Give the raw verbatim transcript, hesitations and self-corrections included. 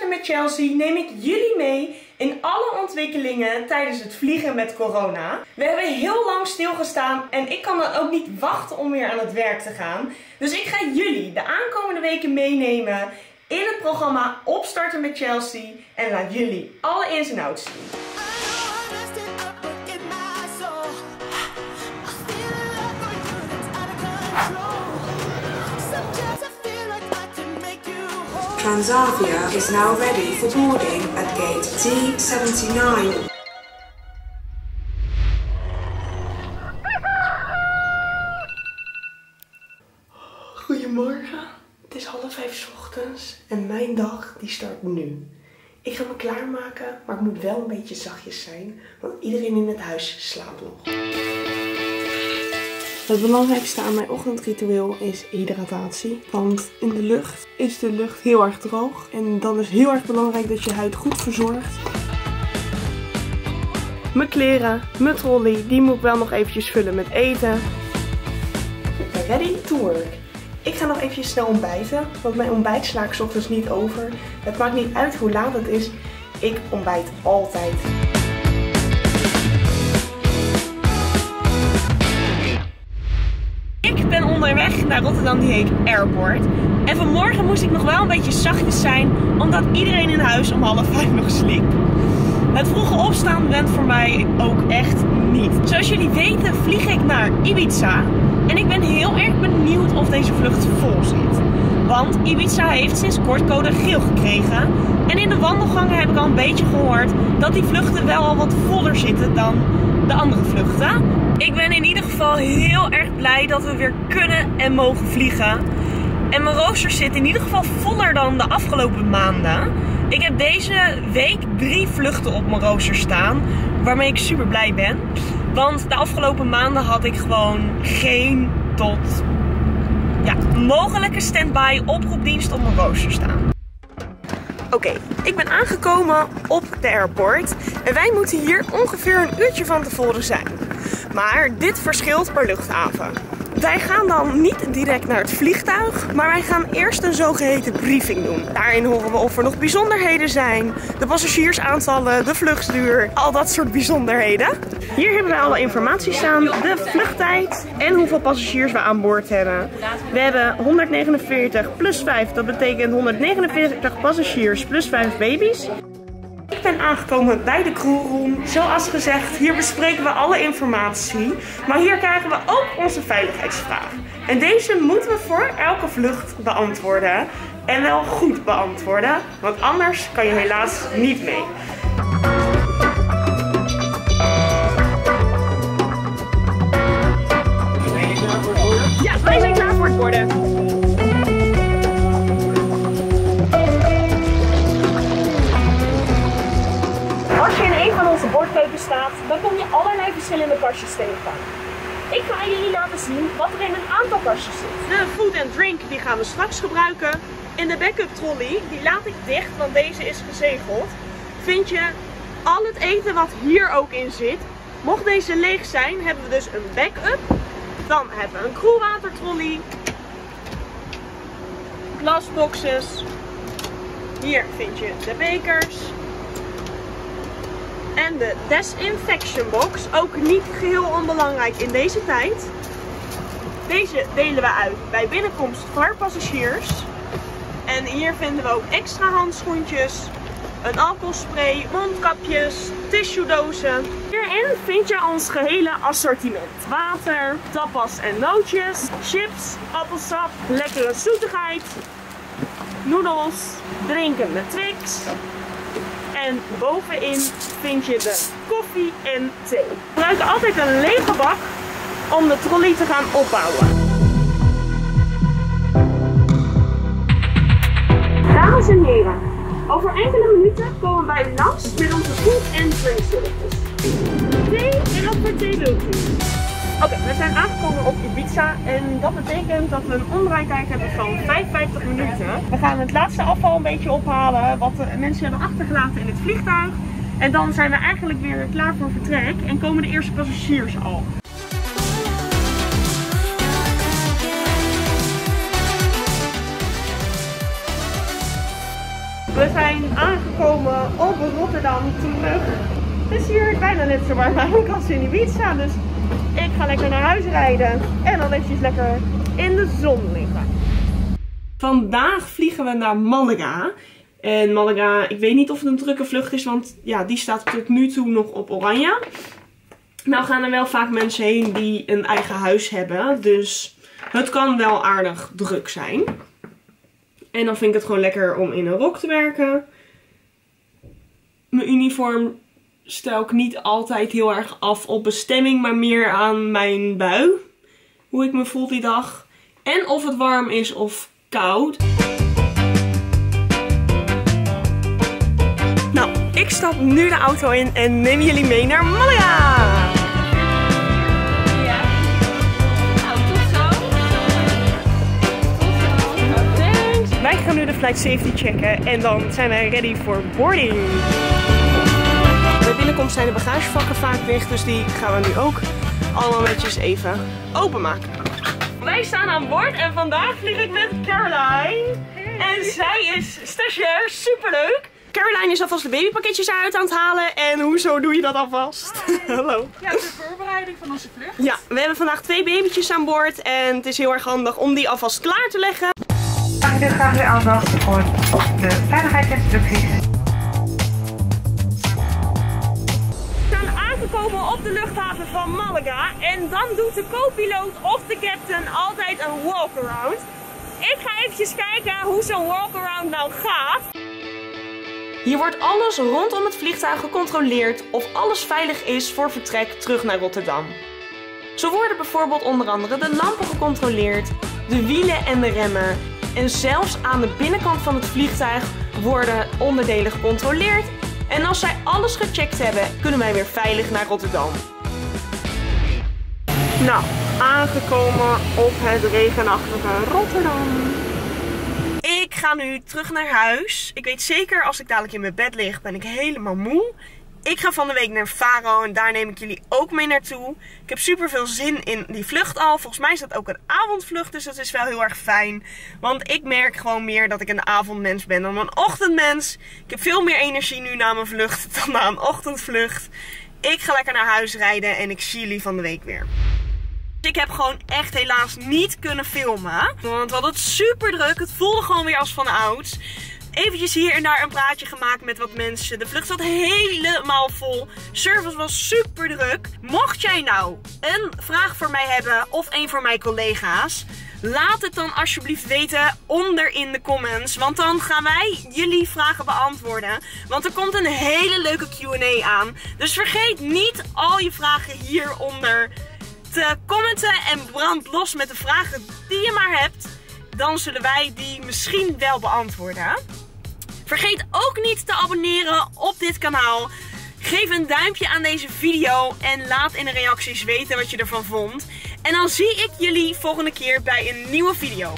Vlieguurtje met Chelsey neem ik jullie mee in alle ontwikkelingen tijdens het vliegen met corona. We hebben heel lang stilgestaan en ik kan dan ook niet wachten om weer aan het werk te gaan. Dus ik ga jullie de aankomende weken meenemen in het programma Opstarten met Chelsey en laat jullie alle ins en outs zien. Transavia is now ready for boarding at gate D seventy-nine. Goedemorgen, het is half vijf 's ochtends en mijn dag die start nu. Ik ga me klaarmaken, maar ik moet wel een beetje zachtjes zijn, want iedereen in het huis slaapt nog. Het belangrijkste aan mijn ochtendritueel is hydratatie, want in de lucht is de lucht heel erg droog en dan is het heel erg belangrijk dat je huid goed verzorgt. Mijn kleren, mijn trolley, die moet ik wel nog eventjes vullen met eten. Ready to work. Ik ga nog eventjes snel ontbijten, want mijn ontbijt sla ik 's ochtends niet over. Het maakt niet uit hoe laat het is, ik ontbijt altijd. Ik ben onderweg naar Rotterdam The Hague Airport. En vanmorgen moest ik nog wel een beetje zachtjes zijn, omdat iedereen in huis om half vijf nog sliep. Het vroege opstaan went voor mij ook echt niet. Zoals jullie weten vlieg ik naar Ibiza. En ik ben heel erg benieuwd of deze vlucht vol zit. Want Ibiza heeft sinds kort code geel gekregen. En in de wandelgangen heb ik al een beetje gehoord dat die vluchten wel al wat voller zitten dan de andere vluchten. Ik ben in ieder geval heel erg blij dat we weer kunnen en mogen vliegen. En mijn rooster zit in ieder geval voller dan de afgelopen maanden. Ik heb deze week drie vluchten op mijn rooster staan, waarmee ik super blij ben. Want de afgelopen maanden had ik gewoon geen tot ja, mogelijke stand-by oproepdienst op mijn rooster staan. Oké, okay, ik ben aangekomen op de airport en wij moeten hier ongeveer een uurtje van tevoren zijn. Maar dit verschilt per luchthaven. Wij gaan dan niet direct naar het vliegtuig, maar wij gaan eerst een zogeheten briefing doen. Daarin horen we of er nog bijzonderheden zijn, de passagiersaantallen, de vluchtduur, al dat soort bijzonderheden. Hier hebben we alle informatie staan, de vluchttijd en hoeveel passagiers we aan boord hebben. We hebben honderdnegenenveertig plus vijf, dat betekent honderdnegenenveertig passagiers plus vijf baby's. Ik ben aangekomen bij de crewroom. Zoals gezegd, hier bespreken we alle informatie. Maar hier krijgen we ook onze veiligheidsvraag. En deze moeten we voor elke vlucht beantwoorden. En wel goed beantwoorden, want anders kan je helaas niet mee. Ben je klaar voor het borden? Ja, wij zijn klaar voor het borden. Staat, dan kom je allerlei verschillende kastjes tegen. Ik ga aan jullie laten zien wat er in een aantal kastjes zit. De food and drink die gaan we straks gebruiken. En de backup trolley, die laat ik dicht, want deze is gezegeld. Vind je al het eten wat hier ook in zit. Mocht deze leeg zijn, hebben we dus een backup. Dan hebben we een crewwatertrolley. Glasboxes. Hier vind je de bekers. En de Desinfection Box, ook niet geheel onbelangrijk in deze tijd. Deze delen we uit bij binnenkomst voor passagiers. En hier vinden we ook extra handschoentjes, een alcoholspray, mondkapjes, tissuedozen. Hierin vind je ons gehele assortiment. Water, tapas en nootjes, chips, appelsap, lekkere zoetigheid, noedels, drinkende Twix. En bovenin vind je de koffie en thee. We gebruiken altijd een lege bak om de trolley te gaan opbouwen. Dames en heren, over enkele minuten komen wij langs met onze food en drink service. Thee en ook voor thee wil ik. Oké, we zijn aangekomen op Ibiza en dat betekent dat we een omrijdtijd hebben van vijfenvijftig minuten. We gaan het laatste afval een beetje ophalen, wat de mensen hebben achtergelaten in het vliegtuig. En dan zijn we eigenlijk weer klaar voor vertrek en komen de eerste passagiers al. We zijn aangekomen op Rotterdam terug. Het is hier bijna net zo warm als in Ibiza. Dus ik ga lekker naar huis rijden en dan eventjes lekker in de zon liggen. Vandaag vliegen we naar Malaga. En Malaga, ik weet niet of het een drukke vlucht is, want ja, die staat tot nu toe nog op oranje. Nou gaan er wel vaak mensen heen die een eigen huis hebben, dus het kan wel aardig druk zijn. En dan vind ik het gewoon lekker om in een rok te werken. Mijn uniform stel ik niet altijd heel erg af op bestemming, maar meer aan mijn bui. Hoe ik me voel die dag. En of het warm is of koud. Nou, ik stap nu de auto in en neem jullie mee naar Malaga. Wij gaan nu de flight safety checken en dan zijn wij ready voor boarding. Bij binnenkomst zijn de bagagevakken vaak dicht, dus die gaan we nu ook allemaal netjes even openmaken. Wij staan aan boord en vandaag vlieg ik met Caroline. Hey. En zij is stagiair, superleuk. Caroline is alvast de babypakketjes uit aan het halen en hoezo doe je dat alvast? Hallo. Ja, de voorbereiding van onze vlucht. Ja, we hebben vandaag twee babytjes aan boord en het is heel erg handig om die alvast klaar te leggen. Dank u graag uw aandacht voor de veiligheidsinstructies. We zijn aangekomen op de luchthaven van Malaga en dan doet de co-piloot of de captain altijd een walkaround. Ik ga eventjes kijken hoe zo'n walkaround nou gaat. Hier wordt alles rondom het vliegtuig gecontroleerd of alles veilig is voor vertrek terug naar Rotterdam. Zo worden bijvoorbeeld onder andere de lampen gecontroleerd, de wielen en de remmen. En zelfs aan de binnenkant van het vliegtuig worden onderdelen gecontroleerd. En als zij alles gecheckt hebben, kunnen wij weer veilig naar Rotterdam. Nou, aangekomen op het regenachtige Rotterdam. Ik ga nu terug naar huis. Ik weet zeker, als ik dadelijk in mijn bed lig, ben ik helemaal moe. Ik ga van de week naar Faro en daar neem ik jullie ook mee naartoe. Ik heb super veel zin in die vlucht al. Volgens mij is dat ook een avondvlucht, dus dat is wel heel erg fijn. Want ik merk gewoon meer dat ik een avondmens ben dan een ochtendmens. Ik heb veel meer energie nu na mijn vlucht dan na een ochtendvlucht. Ik ga lekker naar huis rijden en ik zie jullie van de week weer. Ik heb gewoon echt helaas niet kunnen filmen. Want we hadden het super druk. Het voelde gewoon weer als van ouds. Eventjes hier en daar een praatje gemaakt met wat mensen. De vlucht zat helemaal vol. Service was super druk. Mocht jij nou een vraag voor mij hebben of een voor mijn collega's, laat het dan alsjeblieft weten onder in de comments. Want dan gaan wij jullie vragen beantwoorden. Want er komt een hele leuke Q en A aan. Dus vergeet niet al je vragen hieronder te commenten. En brand los met de vragen die je maar hebt. Dan zullen wij die misschien wel beantwoorden. Vergeet ook niet te abonneren op dit kanaal. Geef een duimpje aan deze video en laat in de reacties weten wat je ervan vond. En dan zie ik jullie volgende keer bij een nieuwe video.